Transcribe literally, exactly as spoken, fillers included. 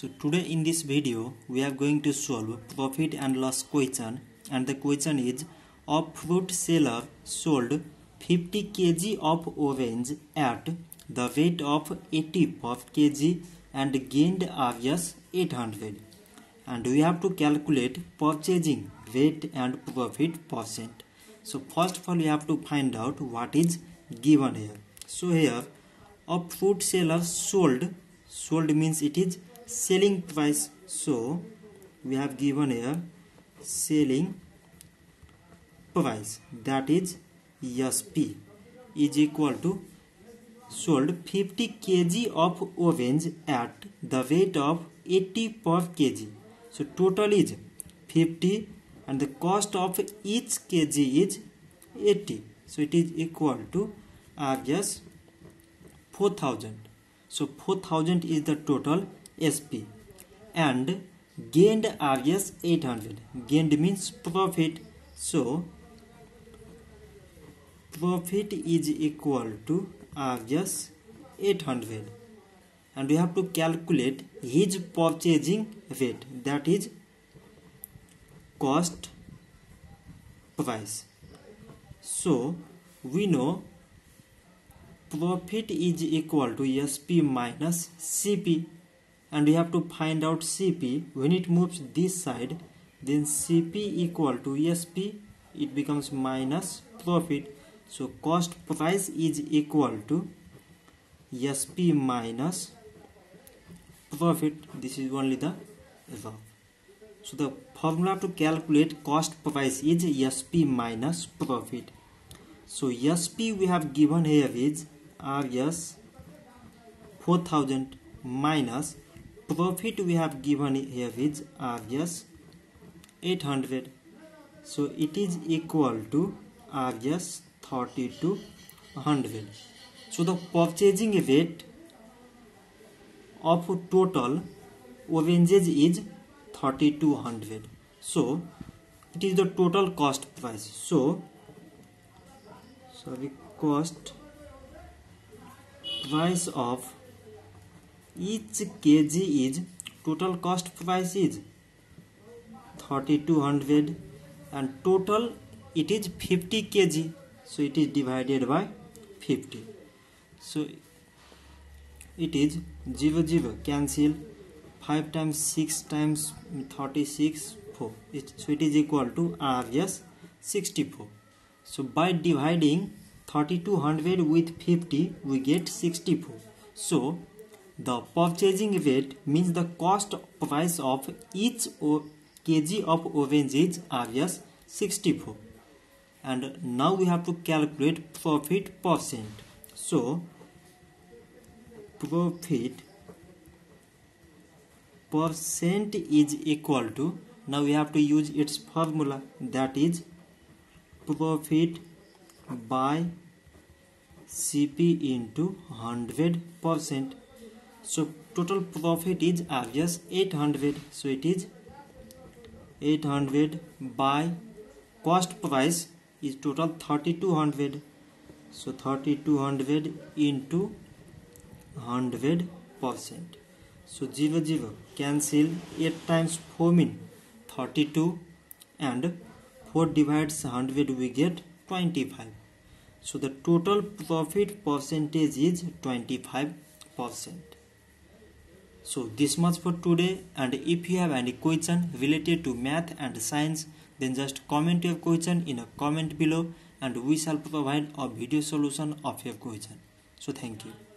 So today in this video we are going to solve profit and loss question, and the question is a fruit seller sold fifty kilograms of orange at the rate of eighty per kilogram and gained R S eight hundred, and we have to calculate purchasing rate and profit percent. So first of all we have to find out what is given here. So here a fruit seller sold, sold means it is selling price, so we have given here selling price, that is S P, is equal to sold fifty kilograms of orange at the rate of eighty per kilogram. So total is fifty and the cost of each kg is eighty, so it is equal to R S four thousand. So four thousand is the total S P, and gained R S eight hundred. Gained means profit, so profit is equal to R S eight hundred, and we have to calculate his purchasing rate, that is cost price. So we know profit is equal to S P minus C P, and we have to find out C P. When it moves this side, then C P equal to S P, it becomes minus profit. So cost price is equal to S P minus profit. This is only the above. So the formula to calculate cost price is S P minus profit. So S P we have given here is R S four thousand minus profit we have given here is R S eight hundred, so it is equal to R S thirty-two hundred. So the purchasing rate of total oranges is thirty-two hundred, so it is the total cost price. So sorry, cost price of each kg is, total cost price is thirty-two hundred, and total it is fifty kilograms, so it is divided by fifty, so it is zero zero cancel, five times six times thirty-six, four, it, so it is equal to R S sixty-four. So by dividing thirty-two hundred with fifty we get sixty-four. So the purchasing rate means the cost price of each kg of orange is R S sixty-four. And now we have to calculate profit percent. So profit percent is equal to, now we have to use its formula, that is profit by C P into one hundred percent. So total profit is R S eight hundred, so it is eight hundred by cost price is total thirty-two hundred, so thirty-two hundred into one hundred percent, so zero zero cancel, eight times four mean thirty-two, and four divides one hundred we get twenty-five, so the total profit percentage is twenty-five percent. So this much for today, and if you have any question related to math and science, then just comment your question in a comment below and we shall provide a video solution of your question. So thank you.